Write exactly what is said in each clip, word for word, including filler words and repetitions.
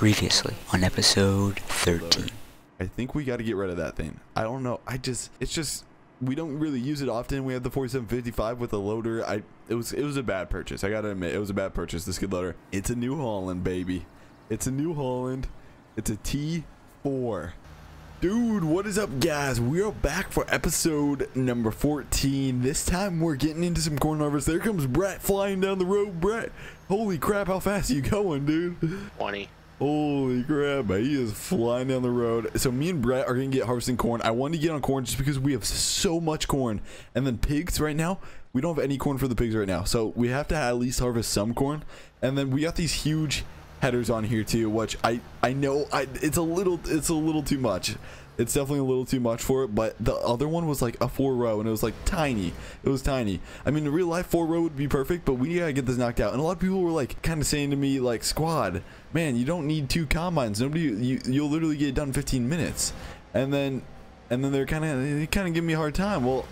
previously on episode thirteen. I think we got to get rid of that thing. I don't know. I just, it's just, we don't really use it often. We have the forty-seven fifty-five with a loader. I, it was, it was a bad purchase. I got to admit, it was a bad purchase. This skid loader. It's a New Holland, baby. It's a New Holland. It's a T four. Dude, what is up, guys? We are back for episode number fourteen. This time we're getting into some corn harvest. There comes Brett flying down the road. Brett, holy crap, how fast are you going, dude? twenty. Holy crap, he is flying down the road. So me and Brett are gonna get harvesting corn. I wanted to get on corn just because we have so much corn. And then pigs right now, we don't have any corn for the pigs right now. So we have to at least harvest some corn. And then we got these huge headers on here too, which I I know I it's a little it's a little too much. It's definitely a little too much for it, but the other one was like a four row and it was like tiny. It was tiny. I mean, in real life, four row would be perfect, but we gotta get this knocked out. And a lot of people were like kind of saying to me like, Squad, man, you don't need two combines. Nobody, you, you'll literally get it done in fifteen minutes. And then and then they're kind of they kind of give me a hard time. Well,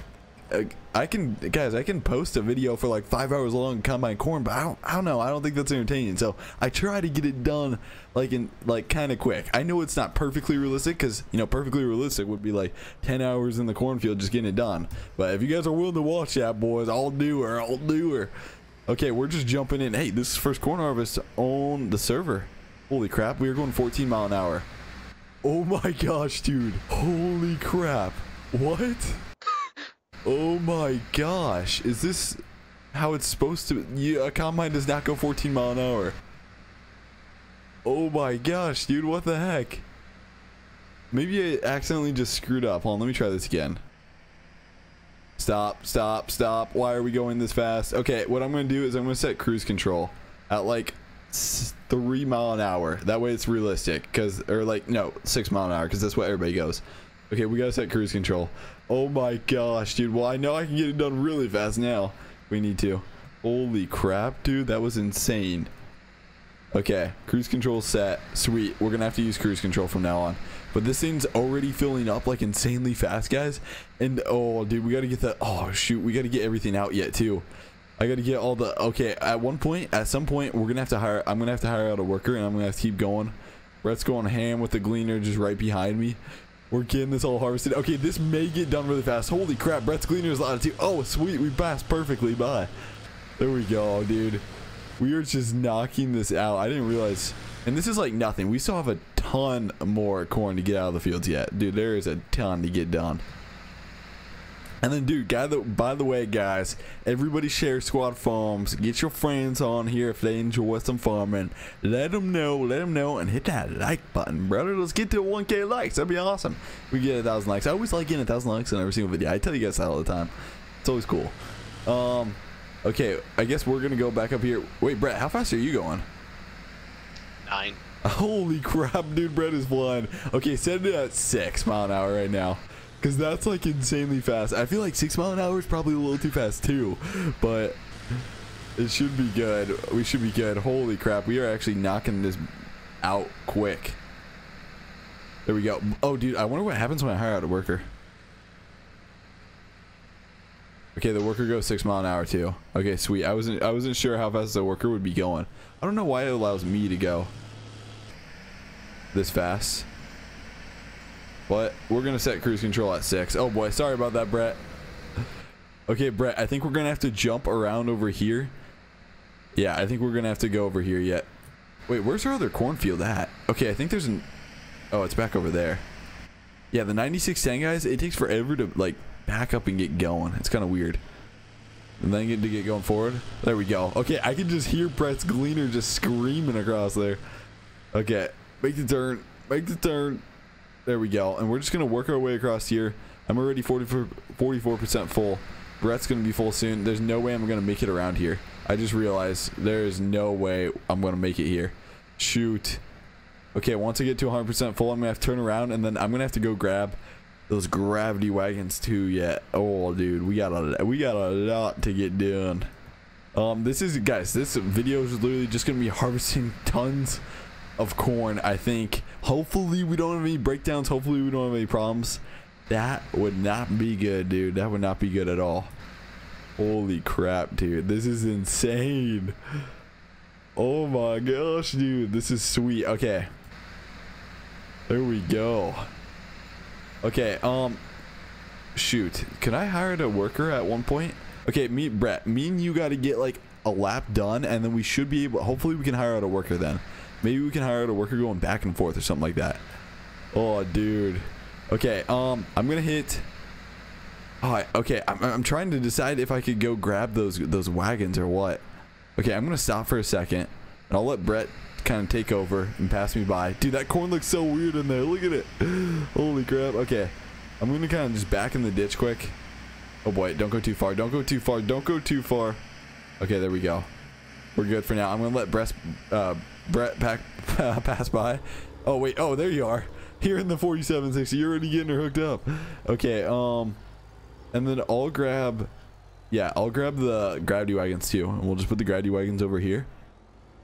I can, guys, I can post a video for like five hours long combine corn, but I don't, I don't know. I don't think that's entertaining. So I try to get it done like in like kind of quick. I know it's not perfectly realistic because, you know, perfectly realistic would be like ten hours in the cornfield just getting it done. But if you guys are willing to watch that, boys, I'll do her. I'll do her. Okay, we're just jumping in. Hey, this is first corn harvest on the server. Holy crap. We are going fourteen mile an hour. Oh my gosh, dude. Holy crap. What? Oh my gosh, is this how it's supposed to be? Yeah, a combine does not go fourteen mile an hour. Oh my gosh, dude, what the heck? Maybe I accidentally just screwed up. Hold on, let me try this again. Stop, stop, stop. Why are we going this fast? Okay, what I'm going to do is I'm going to set cruise control at like three mile an hour. That way it's realistic, because, or like, no, six mile an hour, because that's what everybody goes. Okay, we gotta set cruise control. Oh my gosh, dude. Well, I know I can get it done really fast now. We need to. Holy crap, dude. That was insane. Okay, cruise control set. Sweet. We're gonna have to use cruise control from now on. But this thing's already filling up like insanely fast, guys. And oh, dude, we gotta get that. Oh, shoot. We gotta get everything out yet, too. I gotta get all the. Okay, at one point, at some point, we're gonna have to hire. I'm gonna have to hire out a worker, and I'm gonna have to keep going. Brett's going ham with the Gleaner just right behind me. We're getting this all harvested. Okay, this may get done really fast. Holy crap, Brett's Gleaner is loud too. Oh, sweet, we passed perfectly by. There we go, dude. We are just knocking this out. I didn't realize. And this is like nothing. We still have a ton more corn to get out of the fields yet. Dude, there is a ton to get done. And then, dude, guy that, by the way, guys, everybody share Squad Farms. Get your friends on here if they enjoy some farming. Let them know, let them know, and hit that like button, brother. Let's get to one K likes. That'd be awesome. We get a thousand likes. I always like getting a thousand likes on every single video. I tell you guys that all the time. It's always cool. Um, okay, I guess we're gonna go back up here. Wait, Brett, how fast are you going? Nine. Holy crap, dude! Brett is blind. Okay, set it at six mile an hour right now. Because that's like insanely fast. I feel like six mile an hour is probably a little too fast too, but it should be good. We should be good. Holy crap, we are actually knocking this out quick. There we go. Oh, dude, I wonder what happens when I hire out a worker. Okay, the worker goes six mile an hour too. Okay, sweet. I wasn't I wasn't sure how fast the worker would be going. I don't know why it allows me to go this fast. But we're going to set cruise control at six. Oh, boy. Sorry about that, Brett. Okay, Brett, I think we're going to have to jump around over here. Yeah, I think we're going to have to go over here yet. Wait, where's our other cornfield at? Okay, I think there's an... Oh, it's back over there. Yeah, the ninety-six ten, guys, it takes forever to, like, back up and get going. It's kind of weird. And then get to get going forward. There we go. Okay, I can just hear Brett's Gleaner just screaming across there. Okay, make the turn. Make the turn. There we go, and we're just gonna work our way across here. I'm already forty-four percent full. Brett's gonna be full soon. There's no way I'm gonna make it around here. I just realized there is no way I'm gonna make it here. Shoot. Okay, once I get to one hundred percent full, I'm gonna have to turn around, and then I'm gonna have to go grab those gravity wagons too. Yet, oh dude, we got a we got a lot to get done. Um, this is guys. This video is literally just gonna be harvesting tons of corn. I think hopefully we don't have any breakdowns, hopefully we don't have any problems. That would not be good, dude. That would not be good at all. Holy crap, dude, this is insane. Oh my gosh, dude, this is sweet. Okay, there we go. Okay, um shoot, can I hire a worker at one point? Okay, me Brett, me and you got to get like a lap done, and then we should be able, hopefully we can hire out a worker. Then maybe we can hire out a worker going back and forth or something like that. Oh dude, okay, um I'm gonna hit, all right, okay, I'm, I'm trying to decide if I could go grab those those wagons or what. Okay, I'm gonna stop for a second and I'll let Brett kind of take over and pass me by. Dude, that corn looks so weird in there, look at it. Holy crap. Okay, I'm gonna kind of just back in the ditch quick. Oh boy, don't go too far, don't go too far, don't go too far. Okay, there we go, we're good for now. I'm gonna let Brett uh Brett pack, uh, pass by. Oh wait, oh there you are, here in the forty-seven sixty. You're already getting her hooked up. Okay, um and then I'll grab, yeah, I'll grab the gravity wagons too, and we'll just put the gravity wagons over here,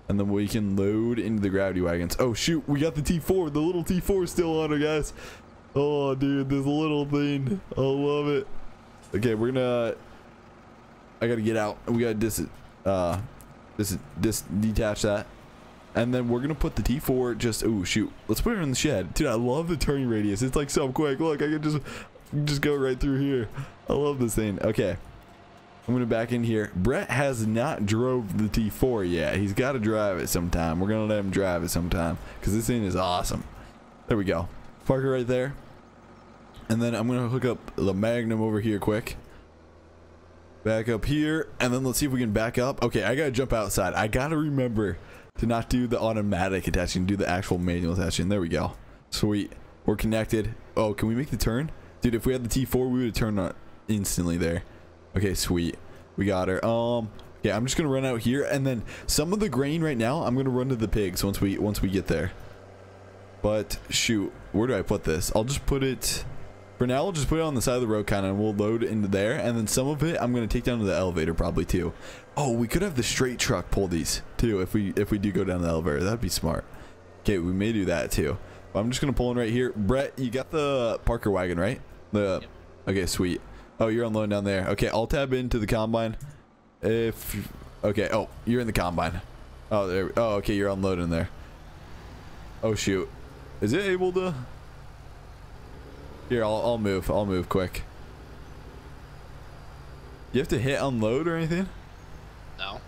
and then we can load into the gravity wagons. Oh shoot, we got the T four, the little T four still on her, guys. Oh dude, this little thing, I love it. Okay, we're gonna, I gotta get out, we gotta dis uh this dis detach that, and then we're gonna put the T four just, oh shoot, let's put it in the shed. Dude, I love the turning radius, it's like so quick. Look, I can just just go right through here. I love this thing. Okay, I'm gonna back in here. Brett has not drove the T four yet, he's got to drive it sometime. We're gonna let him drive it sometime because this thing is awesome. There we go, park it right there, and then I'm gonna hook up the Magnum over here quick, back up here, and then let's see if we can back up. Okay, I gotta jump outside, I gotta remember to not do the automatic attaching, do the actual manual attaching. There we go, sweet, we're connected. Oh, can we make the turn? Dude, if we had the T four, we would have turned on instantly there. Okay, sweet, we got her. Um yeah, I'm just gonna run out here, and then some of the grain right now I'm gonna run to the pigs once we once we get there. But shoot, where do I put this? I'll just put it for now, I'll just put it on the side of the road kind of, and we'll load into there, and then some of it I'm gonna take down to the elevator probably too. Oh, we could have the straight truck pull these too if we if we do go down the elevator, that'd be smart. Okay, we may do that too, but I'm just gonna pull in right here. Brett, you got the Parker wagon, right? The yep. Okay, sweet. Oh, you're on loan down there. Okay, I'll tab into the combine if okay. Oh, you're in the combine. Oh there, oh okay, you're unloading there. Oh shoot, is it able to, here, I'll, I'll move, I'll move quick. You have to hit unload or anything? No.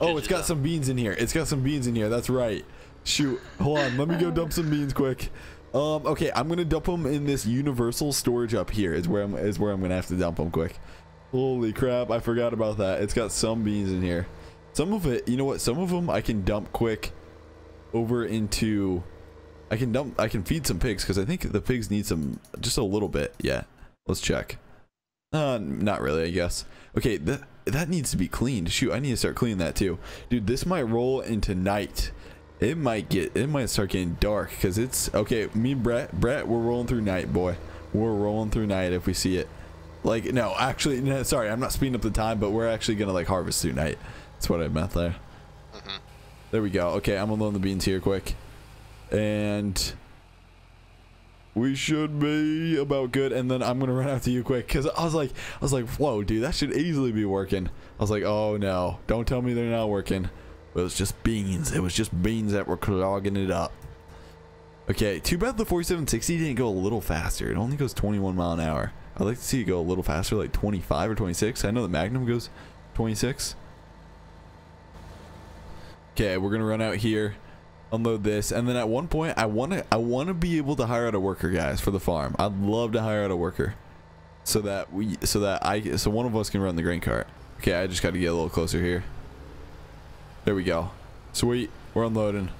Oh, it's got some beans in here, it's got some beans in here, that's right. Shoot, hold on, let me go dump some beans quick. Um, okay, I'm gonna dump them in this universal storage up here is where I'm is where I'm gonna have to dump them quick. Holy crap, I forgot about that, it's got some beans in here. Some of it, you know what, some of them I can dump quick over into, I can dump, I can feed some pigs because I think the pigs need some, just a little bit. Yeah, let's check. Uh, not really, I guess. Okay, that that needs to be cleaned. Shoot, I need to start cleaning that too, dude. This might roll into night. It might get, it might start getting dark because it's okay. Me and Brett, Brett, we're rolling through night, boy. We're rolling through night if we see it. Like no, actually, no, sorry, I'm not speeding up the time, but we're actually gonna like harvest through night. That's what I meant there. Mm-hmm. There we go. Okay, I'm gonna load the beans here quick, and we should be about good. And then I'm gonna run out to you quick because I was like, I was like, whoa, dude, that should easily be working. I was like, oh no, don't tell me they're not working. But it was just beans. It was just beans that were clogging it up. Okay, too bad the forty-seven sixty didn't go a little faster. It only goes twenty-one mile an hour. I'd like to see it go a little faster, like twenty-five or twenty-six. I know the Magnum goes twenty-six. Okay, we're gonna run out here, unload this, and then at one point I want to I want to be able to hire out a worker, guys, for the farm. I'd love to hire out a worker so that we so that I so one of us can run the grain cart. Okay, I just got to get a little closer here. There we go, sweet, we're unloading.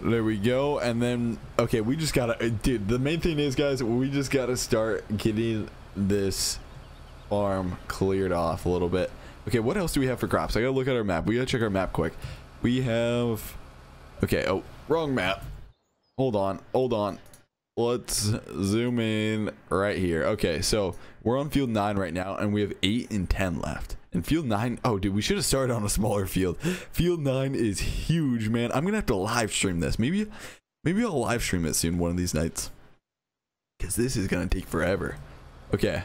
There we go, and then okay, we just gotta, dude, the main thing is, guys, we just gotta start getting this farm cleared off a little bit. Okay, what else do we have for crops? I gotta look at our map, we gotta check our map quick. We have, okay, oh, wrong map, hold on, hold on, let's zoom in right here. Okay, so we're on field nine right now, and we have eight and ten left, and field nine, oh dude, we should have started on a smaller field. Field nine is huge, man. I'm gonna have to live stream this, maybe maybe I'll live stream it soon one of these nights because this is gonna take forever. Okay,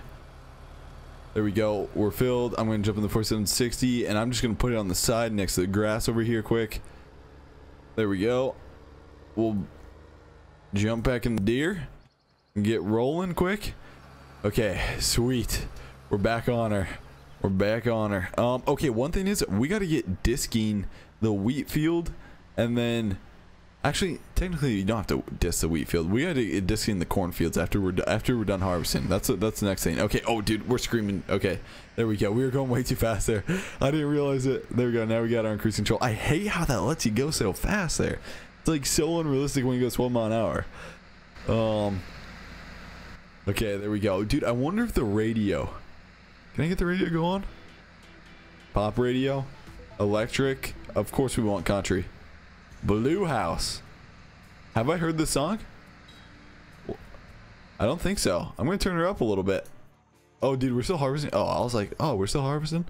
There we go. We're filled. I'm going to jump in the forty-seven sixty, and I'm just going to put it on the side next to the grass over here quick. There we go. We'll jump back in the Deere and get rolling quick. Okay, sweet. We're back on her. We're back on her. Um, okay, one thing is we got to get disking the wheat field, and then... Actually, technically, you don't have to disc the wheat field. We got to get disking the cornfields after we're after we're done harvesting. That's a, that's the next thing. Okay. Oh, dude, we're screaming. Okay, there we go. We were going way too fast there. I didn't realize it. There we go. Now we got our increased control. I hate how that lets you go so fast there. It's like so unrealistic when you go twelve mile an hour. Um. Okay, there we go, dude. I wonder if the radio. Can I get the radio to go on? Pop radio, electric. Of course, we want country. Blue House. Have I heard this song? I don't think so. I'm gonna turn her up a little bit. Oh, dude, we're still harvesting. Oh, I was like, oh, we're still harvesting.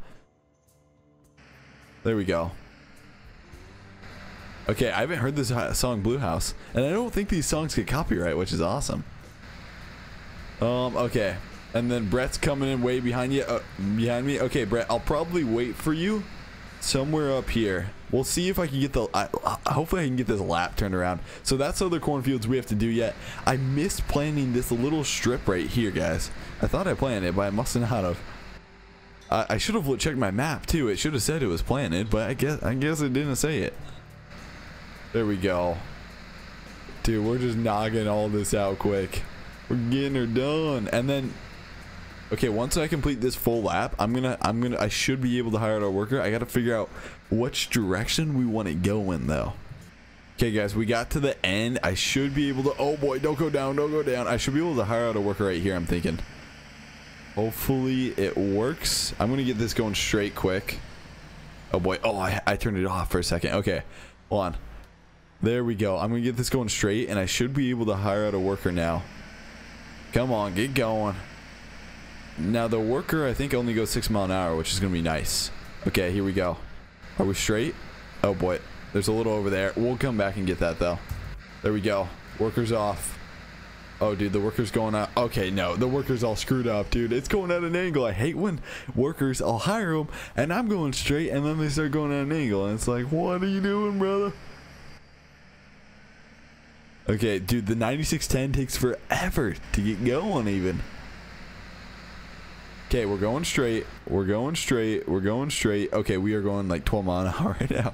There we go. Okay, I haven't heard this song, Blue House, and I don't think these songs get copyright, which is awesome. Um, okay, and then Brett's coming in way behind you, uh, behind me. Okay, Brett, I'll probably wait for you somewhere up here. We'll see if I can get the... I, hopefully I can get this lap turned around. So that's other cornfields we have to do yet. I missed planning this little strip right here, guys. I thought I planned it, but I must not have. I, I should have checked my map, too. It should have said it was planted, but I guess, I guess it didn't say it. There we go. Dude, we're just nogging all this out quick. We're getting her done. And then... Okay, once I complete this full lap, I'm gonna, I'm gonna, I should be able to hire out our worker. I gotta figure out which direction we want to go in, though. Okay, guys, we got to the end. I should be able to. Oh boy, don't go down, don't go down. I should be able to hire out a worker right here. I'm thinking. Hopefully it works. I'm gonna get this going straight quick. Oh boy. Oh, I, I turned it off for a second. Okay, hold on. There we go. I'm gonna get this going straight, and I should be able to hire out a worker now. Come on, get going. Now the worker I think only goes six mile an hour, which is gonna be nice. Okay, here we go. Are we straight? Oh boy, there's a little over there. We'll come back and get that though. There we go. Worker's off. Oh dude, the worker's going out. Okay, no, the worker's all screwed up, dude. It's going at an angle. I hate when workers, I'll hire them and I'm going straight and then they start going at an angle and it's like, what are you doing, brother? Okay, dude, the ninety-six ten takes forever to get going even. Okay, we're going straight. We're going straight. We're going straight. Okay, we are going like twelve mile an hour right now.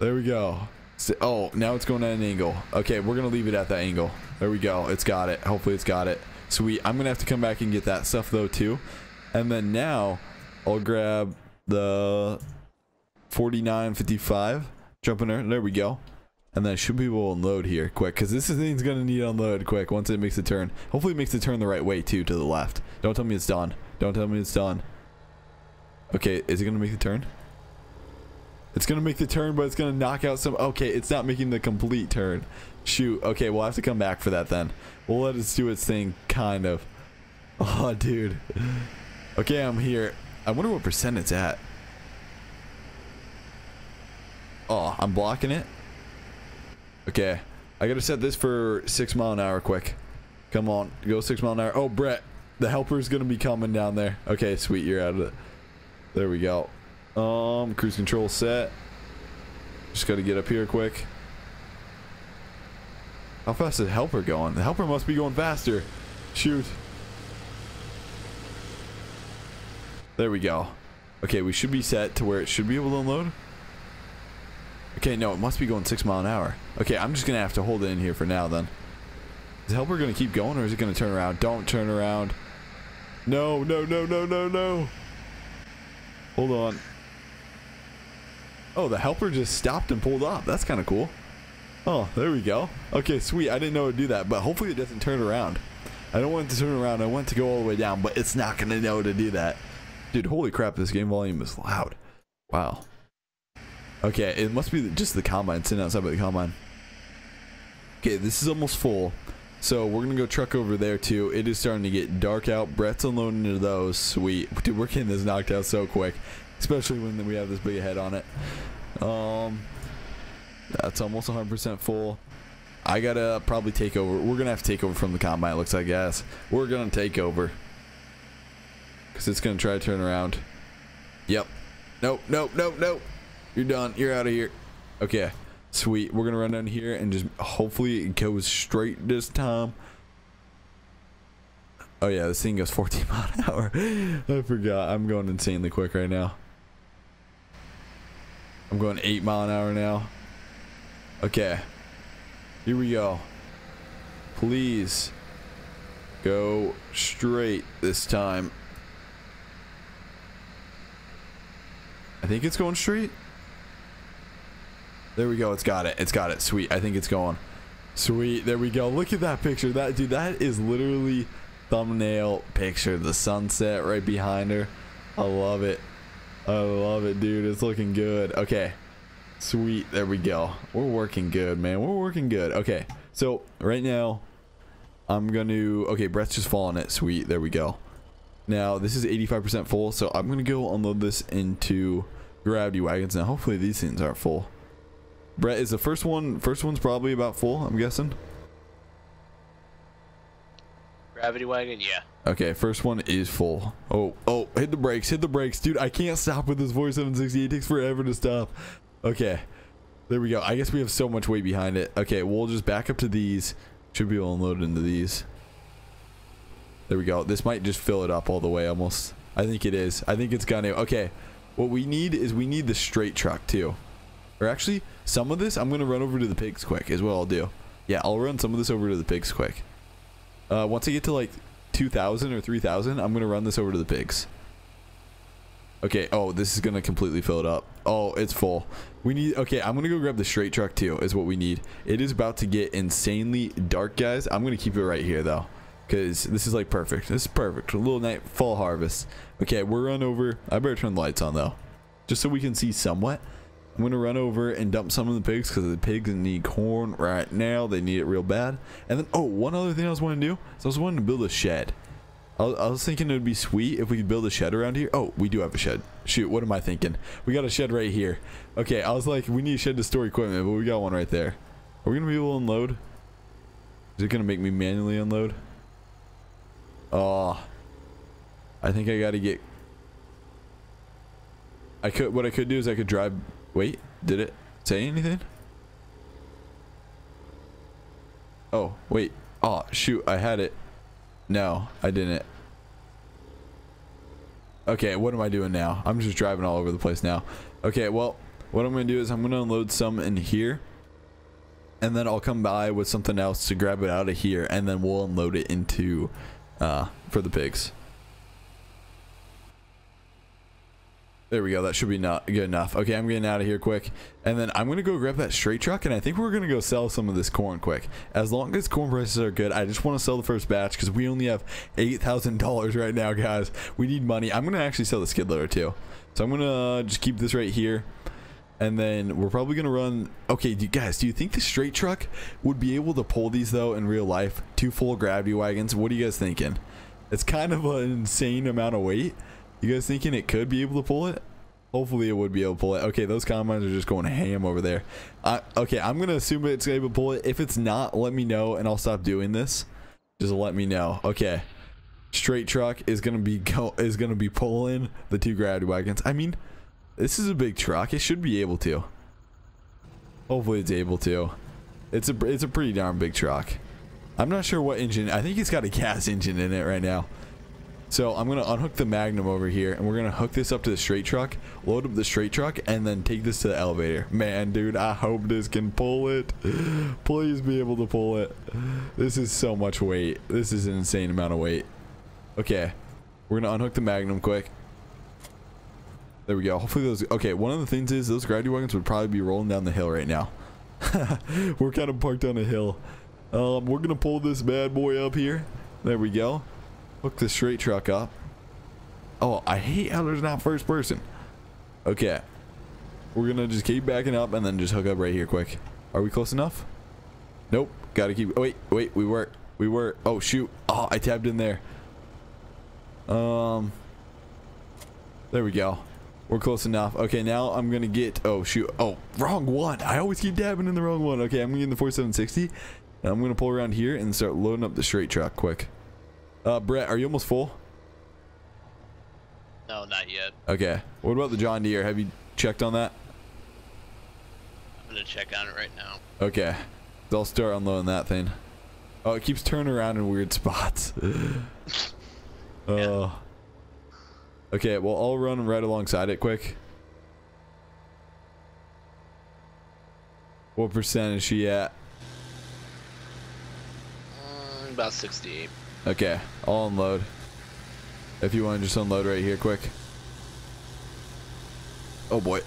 There we go. So, oh, now it's going at an angle. Okay, we're going to leave it at that angle. There we go. It's got it. Hopefully it's got it. Sweet. I'm going to have to come back and get that stuff though too. And then now I'll grab the forty-nine fifty-five. Jump in there. There we go. And then I should be able to unload here quick, because this thing's going to need to unload quick once it makes a turn. Hopefully it makes the turn the right way, too, to the left. Don't tell me it's done. Don't tell me it's done. Okay, is it going to make the turn? It's going to make the turn, but it's going to knock out some... Okay, it's not making the complete turn. Shoot. Okay, we'll have to come back for that then. We'll let it do its thing, kind of. Oh, dude. Okay, I'm here. I wonder what percent it's at. Oh, I'm blocking it. Okay, I gotta set this for six mile an hour quick. Come on, go six mile an hour. Oh, Brett, the helper's gonna be coming down there. Okay, sweet, you're out of it. There we go. Um, cruise control set. Just gotta get up here quick. How fast is the helper going? The helper must be going faster. Shoot. There we go. Okay, we should be set to where it should be able to unload. Okay, no, it must be going six mile an hour. Okay, I'm just gonna have to hold it in here for now then. Is the helper gonna keep going or is it gonna turn around? Don't turn around. No, no, no, no, no, no. Hold on. Oh, the helper just stopped and pulled up. That's kind of cool. Oh, there we go. Okay, sweet. I didn't know it would do that, but hopefully it doesn't turn around. I don't want it to turn around. I want it to go all the way down, but it's not gonna know to do that. Dude, holy crap, this game volume is loud. Wow. Okay, it must be just the combine, sitting outside by the combine. Okay, this is almost full. So we're gonna go truck over there too. It is starting to get dark out. Brett's unloading into those. Sweet. Dude, we're getting this knocked out so quick. Especially when we have this big head on it. Um, that's almost one hundred percent full. I gotta probably take over. We're gonna have to take over from the combine, it looks like, guys. We're gonna take over because it's gonna try to turn around. Yep. Nope, nope, nope, nope. You're done. You're out of here. Okay, sweet. We're gonna run down here and just hopefully it goes straight this time. Oh yeah, this thing goes fourteen miles an hour. I forgot. I'm going insanely quick right now. I'm going eight miles an hour now. Okay, here we go. Please go straight this time. I think it's going straight. There we go. It's got it. It's got it. Sweet. I think it's going. Sweet. There we go. Look at that picture. That dude, that is literally thumbnail picture. The sunset right behind her. I love it. I love it, dude. It's looking good. Okay. Sweet. There we go. We're working good, man. We're working good. Okay. So right now I'm going to, okay, Brett's just falling it. Sweet. There we go. Now this is eighty-five percent full. So I'm going to go unload this into gravity wagons. Now hopefully these things aren't full. Brett, is the first one, first one's probably about full, I'm guessing. Gravity wagon, yeah. Okay, first one is full. Oh, oh, hit the brakes, hit the brakes. Dude, I can't stop with this forty-seven sixty-eight. It takes forever to stop. Okay, there we go. I guess we have so much weight behind it. Okay, we'll just back up to these. Should be able to unload into these. There we go. This might just fill it up all the way almost. I think it is. I think it's gonna. Okay, what we need is we need the straight truck too. Or actually, some of this I'm gonna run over to the pigs quick is what I'll do. Yeah, I'll run some of this over to the pigs quick. Uh, once I get to like two thousand or three thousand, I'm gonna run this over to the pigs. Okay. Oh, this is gonna completely fill it up. Oh, it's full. We need. Okay, I'm gonna go grab the straight truck too. Is what we need. It is about to get insanely dark, guys. I'm gonna keep it right here though, cause this is like perfect. This is perfect. A little night fall harvest. Okay, we're run over. I better turn the lights on though, just so we can see somewhat. I'm going to run over and dump some of the pigs because the pigs need corn right now. They need it real bad. And then, oh, one other thing I was wanting to do is I was wanting to build a shed. I was, I was thinking it would be sweet if we could build a shed around here. Oh, we do have a shed. Shoot, what am I thinking? We got a shed right here. Okay, I was like, we need a shed to store equipment, but we got one right there. Are we going to be able to unload? Is it going to make me manually unload? Oh, I think I got to get... I could. What I could do is I could drive... Wait, did it say anything? Oh, wait. Oh, shoot. I had it. No, I didn't. Okay, what am I doing now? I'm just driving all over the place now. Okay, well, what I'm going to do is I'm going to unload some in here. And then I'll come by with something else to grab it out of here. And then we'll unload it into uh, for the pigs. There we go. That should be not good enough. Okay, I'm getting out of here quick. And then I'm going to go grab that straight truck. And I think we're going to go sell some of this corn quick. As long as corn prices are good, I just want to sell the first batch because we only have eight thousand dollars right now, guys. We need money. I'm going to actually sell the skid loader too. So I'm going to just keep this right here. And then we're probably going to run. Okay, do you guys, do you think the straight truck would be able to pull these though in real life? Two full gravity wagons. What are you guys thinking? It's kind of an insane amount of weight. You guys thinking it could be able to pull it? Hopefully it would be able to pull it. Okay, those combines are just going ham over there. Uh, okay, I'm going to assume it's able to pull it. If it's not, let me know and I'll stop doing this. Just let me know. Okay. Straight truck is going to be go is going to be pulling the two gravity wagons. I mean, this is a big truck. It should be able to. Hopefully it's able to. It's a it's a pretty darn big truck. I'm not sure what engine. I think it's got a gas engine in it right now. So I'm going to unhook the Magnum over here and we're going to hook this up to the straight truck, load up the straight truck, and then take this to the elevator. Man, dude, I hope this can pull it. Please be able to pull it. This is so much weight. This is an insane amount of weight. Okay, we're going to unhook the Magnum quick. There we go. Hopefully those... Okay, one of the things is those gravity wagons would probably be rolling down the hill right now. We're kind of parked on a hill. Um, we're going to pull this bad boy up here. There we go. Hook the straight truck up. Oh, I hate how there's not first person. Okay. We're going to just keep backing up and then just hook up right here quick. Are we close enough? Nope. Got to keep... Oh, wait, wait. We were. We were. Oh, shoot. Oh, I tabbed in there. Um. There we go. We're close enough. Okay, now I'm gonna get, oh shoot, oh, wrong one. I always keep dabbing in the wrong one. Okay, I'm gonna get in the forty-seven sixty, and I'm gonna pull around here and start loading up the straight truck quick. Uh, Brett, are you almost full? No, not yet. Okay. What about the John Deere? Have you checked on that? I'm gonna check on it right now. Okay. So I'll start unloading that thing. Oh, it keeps turning around in weird spots. Oh. Yeah. Okay, well, I'll run right alongside it quick. What percent is she at? Mm, about sixty-eight. Okay, I'll unload. If you want to just unload right here quick. Oh boy.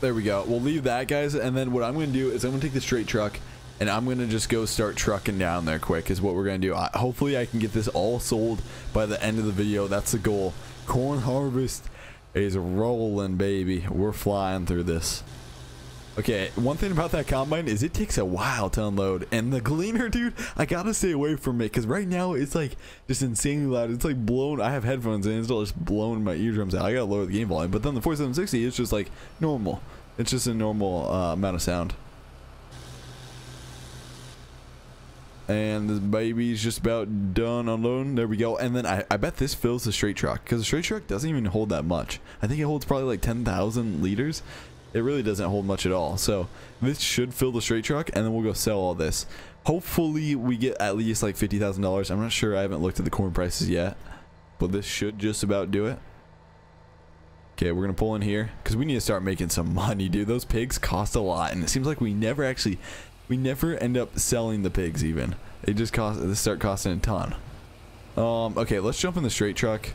There we go. We'll leave that, guys, and then what I'm going to do is I'm going to take the straight truck and I'm going to just go start trucking down there quick is what we're going to do. I, hopefully I can get this all sold by the end of the video. That's the goal. Corn harvest is rolling, baby. We're flying through this. Okay, one thing about that combine is it takes a while to unload, and the Gleaner, dude, I gotta stay away from it because right now it's like just insanely loud. It's like blown. I have headphones in, it's all just blowing my eardrums out. I gotta lower the game volume, but then the forty-seven sixty is just like normal. It's just a normal uh, amount of sound. And this baby's just about done unloading. There we go. And then I, I bet this fills the straight truck because the straight truck doesn't even hold that much. I think it holds probably like ten thousand liters. It really doesn't hold much at all, so this should fill the straight truck, and then we'll go sell all this. Hopefully we get at least like fifty thousand dollars. I'm not sure. I haven't looked at the corn prices yet, but this should just about do it. Okay, we're gonna pull in here because we need to start making some money, dude. Those pigs cost a lot, and it seems like we never actually we never end up selling the pigs. Even it just cost they start costing a ton. Um okay, let's jump in the straight truck.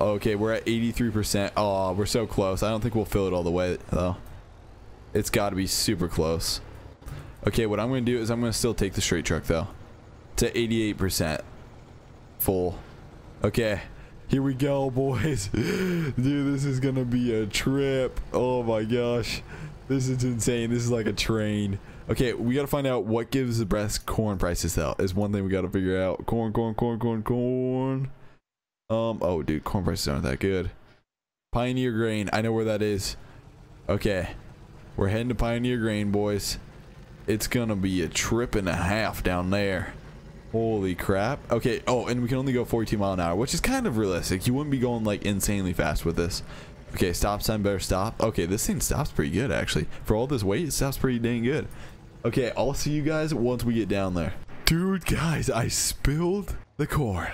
Okay, we're at eighty-three percent. Oh, we're so close. I don't think we'll fill it all the way, though. It's got to be super close. Okay, what I'm going to do is I'm going to still take the straight truck, though. To eighty-eight percent. Full. Okay. Here we go, boys. Dude, this is going to be a trip. Oh, my gosh. This is insane. This is like a train. Okay, we got to find out what gives the best corn prices, though. Is one thing we got to figure out. Corn, corn, corn, corn, corn. Um, oh, dude, corn prices aren't that good. Pioneer Grain. I know where that is. Okay. We're heading to Pioneer Grain, boys. It's going to be a trip and a half down there. Holy crap. Okay. Oh, and we can only go forty-two mile an hour, which is kind of realistic. You wouldn't be going, like, insanely fast with this. Okay, stop sign better stop. Okay, this thing stops pretty good, actually. For all this weight, it stops pretty dang good. Okay, I'll see you guys once we get down there. Dude, guys, I spilled the corn.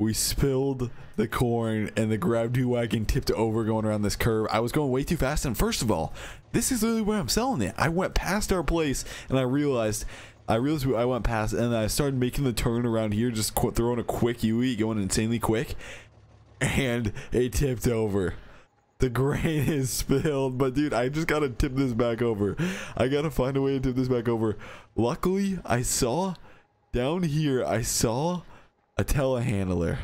We spilled the corn and the gravity wagon tipped over going around this curve. I was going way too fast, and first of all, this is literally where I'm selling it. I went past our place and I realized I realized I went past, and I started making the turn around here, just qu throwing a quick U E, going insanely quick, and it tipped over. The grain is spilled, but dude, I just gotta tip this back over. I gotta find a way to tip this back over. Luckily, I saw down here, I saw a telehandler,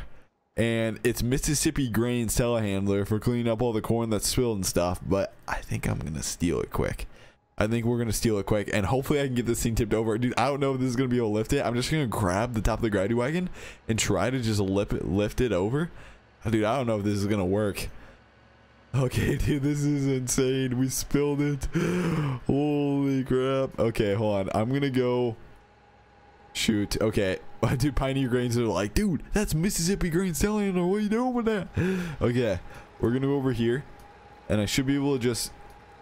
and it's Mississippi Grains telehandler for cleaning up all the corn that's spilled and stuff, but I think I'm gonna steal it quick. I think we're gonna steal it quick, and hopefully I can get this thing tipped over. Dude, I don't know if this is gonna be able to lift it. I'm just gonna grab the top of the gravity wagon and try to just lip it, lift it over. Dude, I don't know if this is gonna work. Okay, dude, this is insane. We spilled it. Holy crap. Okay, hold on. I'm gonna go shoot. Okay, dude, Pioneer Grains are like, dude, that's Mississippi Grains telehandler. What are you doing with that? Okay, we're gonna go over here, and I should be able to just,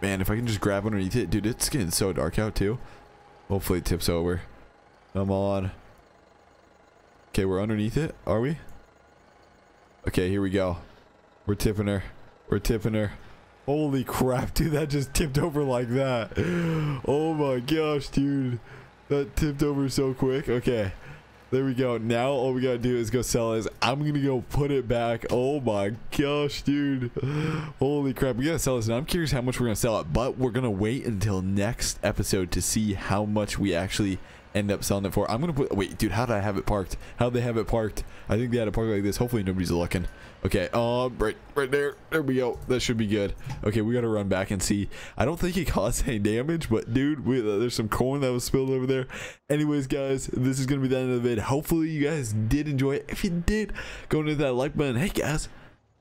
man, if I can just grab underneath it. Dude, it's getting so dark out too. Hopefully it tips over. Come on. Okay, we're underneath it, are we? Okay, here we go. We're tipping her. We're tipping her. Holy crap, dude, that just tipped over like that. Oh my gosh, dude. That tipped over so quick. Okay, there we go. Now all we gotta do is go sell this. I'm gonna go put it back. Oh my gosh, dude. Holy crap, we gotta sell this, and I'm curious how much we're gonna sell it, but we're gonna wait until next episode to see how much we actually end up selling it for. I'm gonna put, wait, dude, how did I have it parked? How'd they have it parked? I think they had it parked like this. Hopefully nobody's looking. Okay, uh, right, right there. There we go. That should be good. Okay, we gotta run back and see. I don't think it caused any damage, but dude, we, uh, there's some corn that was spilled over there. Anyways, guys, this is gonna be the end of the vid. Hopefully you guys did enjoy it. If you did, go and hit that like button. Hey guys,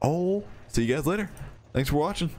oh, see you guys later. Thanks for watching.